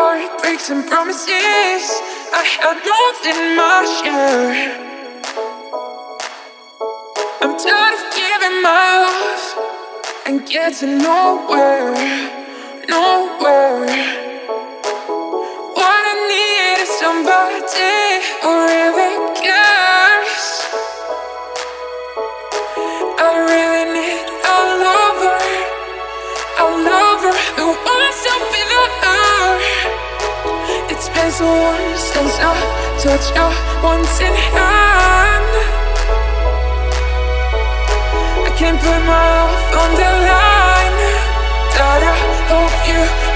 heartbreaks and promises I had left in my share. I'm tired of giving my love and getting nowhere, nowhere. What I need is somebody who really cares. I really need a lover, a lover who wants to be loved. It's been so long since I touched your wanting hand. I can't put my love on the line. That I hope you